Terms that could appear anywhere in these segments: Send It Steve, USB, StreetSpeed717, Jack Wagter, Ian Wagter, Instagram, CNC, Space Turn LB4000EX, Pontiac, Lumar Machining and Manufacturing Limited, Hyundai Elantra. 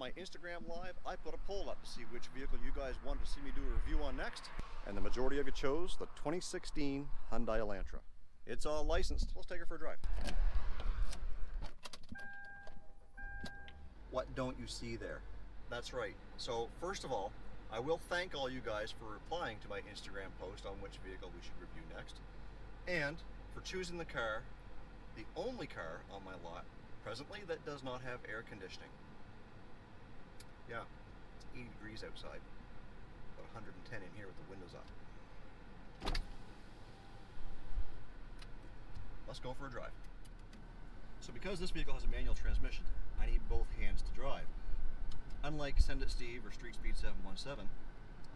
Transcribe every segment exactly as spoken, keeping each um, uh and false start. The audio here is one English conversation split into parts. my Instagram live, I put a poll up to see which vehicle you guys wanted to see me do a review on next, and the majority of you chose the twenty sixteen Hyundai Elantra. It's all licensed. Let's take her for a drive. What don't you see there? That's right. So first of all, I will thank all you guys for replying to my Instagram post on which vehicle we should review next, and for choosing the car, the only car on my lot presently that does not have air conditioning. Yeah, it's eighty degrees outside, about one hundred ten in here with the windows up. Let's go for a drive. So because this vehicle has a manual transmission, I need both hands to drive. Unlike Send It Steve or Street Speed seven one seven,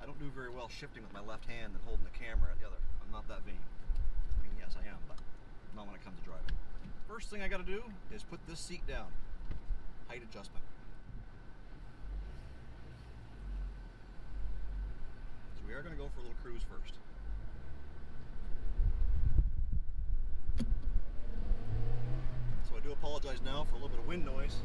I don't do very well shifting with my left hand and holding the camera at the other. I'm not that vain. I mean, yes, I am, but not when it comes to driving. First thing I gotta do is put this seat down. Height adjustment. So we are gonna go for a little cruise first. So I do apologize now for a little bit of wind noise.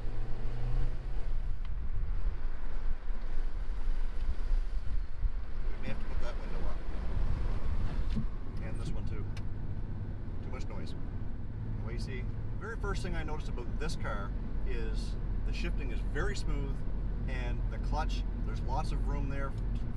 First thing I noticed about this car is the shifting is very smooth, and the clutch, there's lots of room there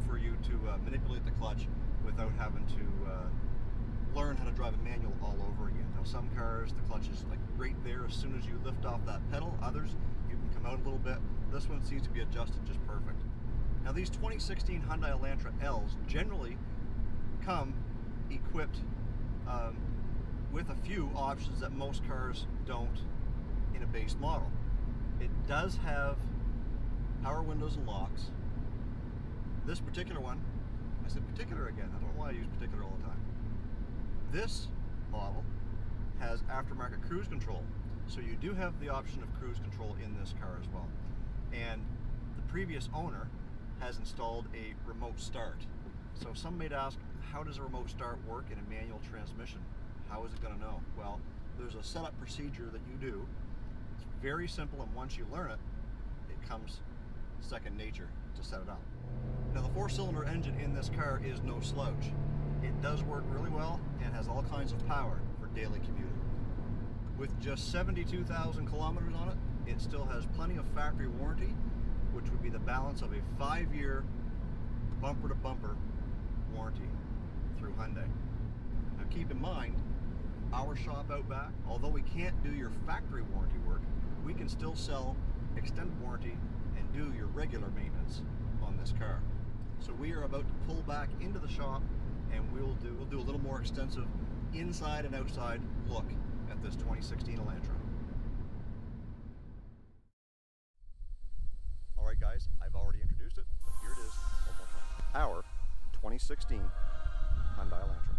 for you to uh, manipulate the clutch without having to uh, learn how to drive a manual all over again. Now some cars, the clutch is like right there as soon as you lift off that pedal. Others, you can come out a little bit. This one seems to be adjusted just perfect. Now these twenty sixteen Hyundai Elantra L's generally come equipped um, with a few options that most cars don't in a base model. It does have power windows and locks. This particular one, I said particular again, I don't know why I use particular all the time. This model has aftermarket cruise control. So you do have the option of cruise control in this car as well. And the previous owner has installed a remote start. So some may ask, how does a remote start work in a manual transmission? How is it going to know? Well, there's a setup procedure that you do. It's very simple, and once you learn it, it comes second nature to set it up. Now, the four-cylinder engine in this car is no slouch. It does work really well and has all kinds of power for daily commuting. With just seventy-two thousand kilometers on it, it still has plenty of factory warranty, which would be the balance of a five-year bumper-to-bumper warranty through Hyundai. Now, keep in mind, our shop out back, although we can't do your factory warranty work, we can still sell extended warranty and do your regular maintenance on this car. So we are about to pull back into the shop, and we'll do we'll do a little more extensive inside and outside look at this twenty sixteen Elantra. All right, guys, I've already introduced it, but here it is one more time. Our twenty sixteen Hyundai Elantra.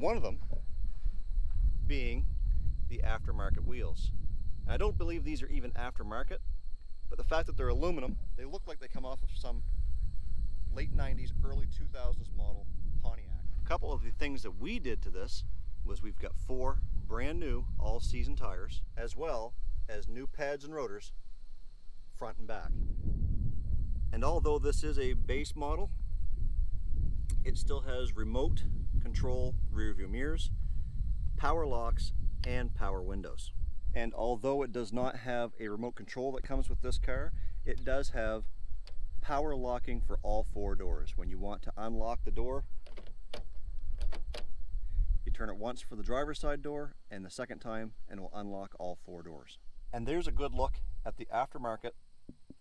One of them being the aftermarket wheels. And I don't believe these are even aftermarket, but the fact that they're aluminum, they look like they come off of some late nineties, early two thousands model Pontiac. couple of the things that we did to this was we've got four brand new all-season tires, as well as new pads and rotors front and back. And although this is a base model, it still has remote control rear view mirrors, power locks, and power windows. And although it does not have a remote control that comes with this car, it does have power locking for all four doors. When you want to unlock the door, you turn it once for the driver's side door and the second time, and it will unlock all four doors. And there's a good look at the aftermarket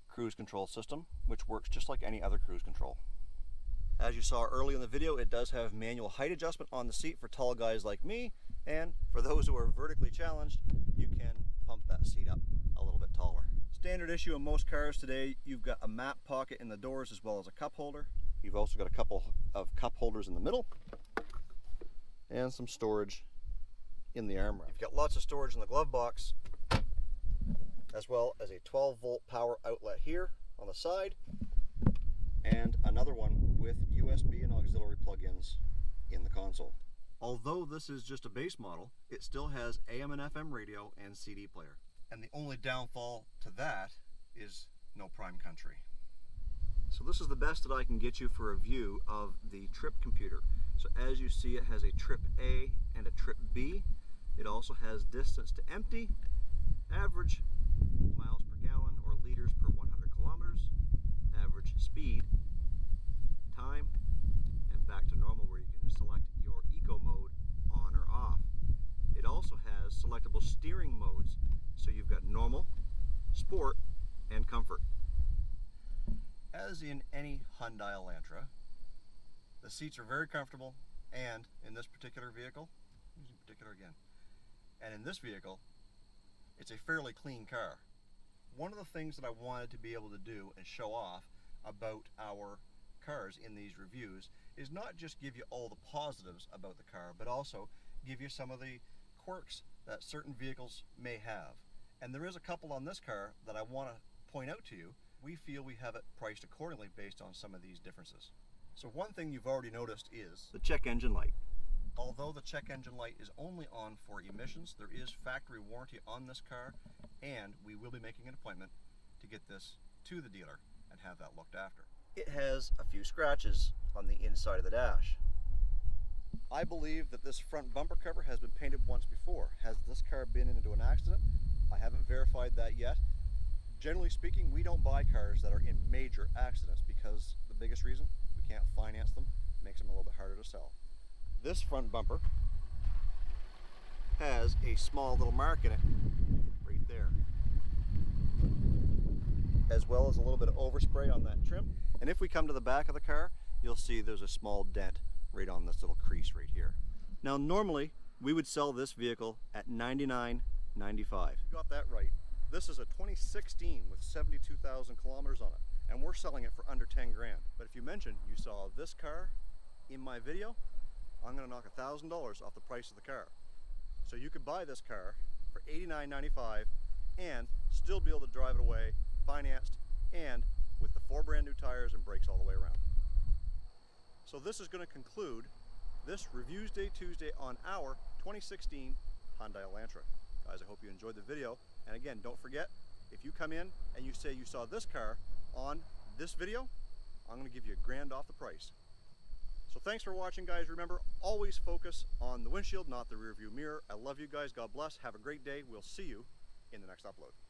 cruise control system, which works just like any other cruise control. As you saw early in the video, it does have manual height adjustment on the seat for tall guys like me, and for those who are vertically challenged, you can pump that seat up a little bit taller. Standard issue in most cars today, you've got a map pocket in the doors as well as a cup holder. You've also got a couple of cup holders in the middle and some storage in the armrest. You've got lots of storage in the glove box, as well as a twelve volt power outlet here on the side, and another one with U S B and auxiliary plug-ins in the console. Although this is just a base model, it still has A M and F M radio and C D player. And the only downfall to that is no Prime Country. So this is the best that I can get you for a view of the trip computer. So as you see, it has a trip A and a trip B. It also has distance to empty, average miles per gallon or liters per one hundred kilometers, average speed, time, and back to normal, where you can select your eco mode on or off. It also has selectable steering modes, so you've got normal, sport, and comfort. As in any Hyundai Elantra, the seats are very comfortable, and in this particular vehicle, in particular again, and in this vehicle, it's a fairly clean car. One of the things that I wanted to be able to do and show off about our cars in these reviews is not just give you all the positives about the car, but also give you some of the quirks that certain vehicles may have. And there is a couple on this car that I want to point out to you. We feel we have it priced accordingly based on some of these differences. So one thing you've already noticed is the check engine light. Although the check engine light is only on for emissions, there is factory warranty on this car, and we will be making an appointment to get this to the dealer and have that looked after. It has a few scratches on the inside of the dash. I believe that this front bumper cover has been painted once before. Has this car been into an accident? I haven't verified that yet. Generally speaking, we don't buy cars that are in major accidents because the biggest reason, we can't finance them, makes them a little bit harder to sell. This front bumper has a small little mark in it right there, as well as a little bit of overspray on that trim. And if we come to the back of the car, you'll see there's a small dent right on this little crease right here. Now normally we would sell this vehicle at ninety-nine ninety-five. You got that right. This is a twenty sixteen with seventy-two thousand kilometers on it, and we're selling it for under ten grand. But if you mention you saw this car in my video, I'm going to knock one thousand dollars off the price of the car. So you could buy this car for eighty-nine ninety-five and still be able to drive it away, financed, and with the four brand new tires and brakes all the way around. So this is going to conclude this Reviews Day Tuesday on our twenty sixteen Hyundai Elantra. Guys, I hope you enjoyed the video. And again, don't forget, if you come in and you say you saw this car on this video, I'm going to give you a grand off the price. So thanks for watching, guys. Remember, always focus on the windshield, not the rear view mirror. I love you guys. God bless. Have a great day. We'll see you in the next upload.